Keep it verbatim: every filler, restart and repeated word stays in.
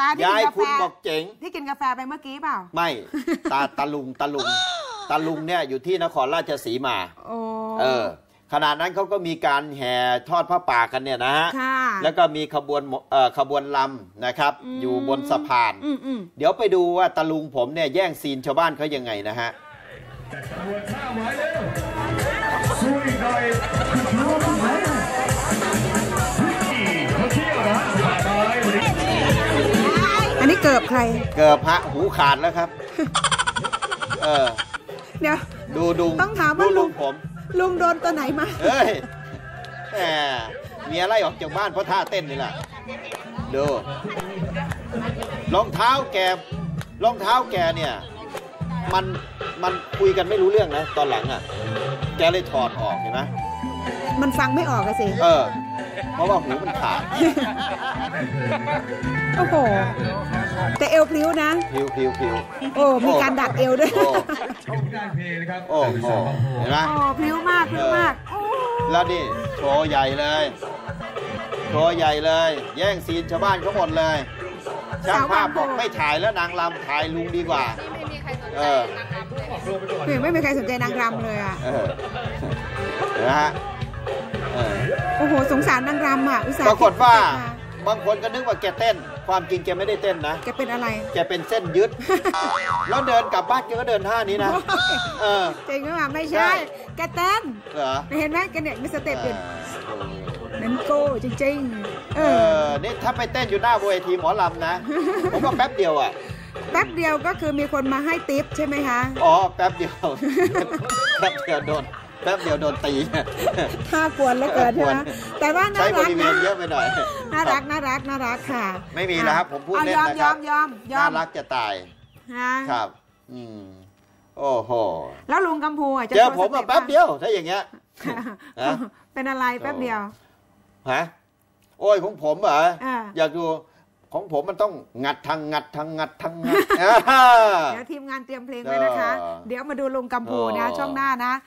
ตาที่กินกาแฟบอกเจ๋งที่กินกาแฟไปเมื่อกี้เปล่าไม่ตาตาลุงตาลุงตาลุงเนี่ยอยู่ที่นครราชสีมาเออขณะนั้นเขาก็มีการแห่ทอดผ้าป่ากันเนี่ยนะฮะแล้วก็มีขบวนขบวนลำนะครับอยู่บนสะพานเดี๋ยวไปดูว่าตาลุงผมเนี่ยแย่งซีนชาวบ้านเขายังไงนะฮะอันนี้เกือบใครเกือบพระหูขาดแล้วครับเออเดี๋ยวดูดูต้องถามว่าลุงผมลุงโดนตัวไหนมาเฮ้ยแหมเมียไล่ออกจากบ้านเพราะท่าเต้นนี่แหละดูรองเท้าแกรองเท้าแกเนี่ยมันมันคุยกันไม่รู้เรื่องนะตอนหลังอ่ะแกเลยถอดออกเห็นไหมมันฟังไม่ออกอะสิเออเพราะว่าหูมันขาดโอ้โหแต่เอวพลิ้วนะพลิ้วพลิ้วพลิ้วโอ้มีการดัดเอวด้วยโอ้โหเห็นไหมโอ้พลิ้วมากพลิ้วมากแล้วนี่โชว์ใหญ่เลยโชว์ใหญ่เลยแย่งซีนชาวบ้านเขาหมดเลยช่างภาพบอกไม่ถ่ายแล้วนางรำถ่ายลุงดีกว่าเออไม่มีใครสนใจนางรำเลยอ่ะนะฮะโอ้โหสงสารนางรำอ่ะอุตส่าห์ปรากฏว่าบางคนก็นึกว่าแกเต้นความจริงแกไม่ได้เต้นนะแกเป็นอะไรแกเป็นเส้นยึดแล้วเดินกลับบ้านแกก็เดินท่านี้นะเออจริงหรือเปล่าไม่ใช่แกเต้นเหรอเห็นไหมแกเนี่ยมีสเต็ปอยู่นั่นโก้จริงๆเออนี่ถ้าไปเต้นอยู่หน้าเวทีหมอลำนะผมว่าแป๊บเดียวอ่ะแป๊บเดียวก็คือมีคนมาให้ทิปใช่ไหมคะอ๋อแป๊บเดียวแป๊บเดียวโดนแป๊บเดียวโดนตีท่ากวนแล้วเกินใช่ไหมแต่ว่าน่ารักนะเยอะไปหน่อยน่ารักน่ารักน่ารักค่ะไม่มีนะครับผมพูดเล่นนะครับน่ารักจะตายครับอืมโอ้โหแล้วลุงกำพูอ่ะเจอผมแป๊บเดียวถ้าอย่างเงี้ยเป็นอะไรแป๊บเดียวฮะโอ้ยของผมเหรออยากดูของผมมันต้องงัดทางงัดทางงัดทางงัดเดี๋ยวทีมงานเตรียมเพลงไว้นะคะเดี๋ยวมาดูลุงกำพูนะช่องหน้านะ